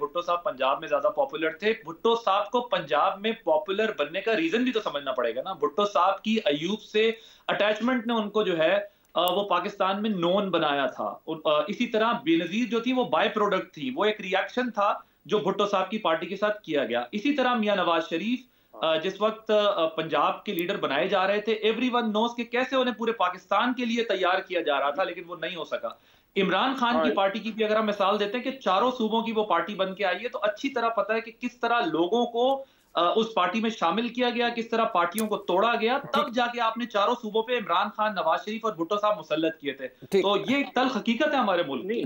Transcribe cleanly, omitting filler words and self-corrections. भुट्टो साहब पंजाब में ज्यादा पॉपुलर थे। भुट्टो साहब को पंजाब में पॉपुलर बनने का रीजन भी तो समझना पड़ेगा ना। भुट्टो साहब की अयूब से अटैचमेंट ने उनको जो है वो पाकिस्तान में नोन बनाया था। इसी तरह बेनजीर जो थी वो बाय प्रोडक्ट थी, वो एक रिएक्शन था जो भुट्टो साहब की पार्टी के साथ किया गया। इसी तरह मियां नवाज शरीफ जिस वक्त पंजाब के लीडर बनाए जा रहे थे, एवरीवन नोस के कैसे उन्हें पूरे पाकिस्तान के लिए तैयार किया जा रहा था, लेकिन वो नहीं हो सका। इमरान खान की पार्टी की भी अगर हम मिसाल देते हैं कि चारों सूबों की वो पार्टी बन के आई है, तो अच्छी तरह पता है कि किस तरह लोगों को उस पार्टी में शामिल किया गया, किस तरह पार्टियों को तोड़ा गया, तब जाके आपने चारों सूबों पे इमरान खान, नवाज शरीफ और भुट्टो साहब मुसल्लत किए थे। तो ये एक तल्ख हकीकत है हमारे मुल्क की।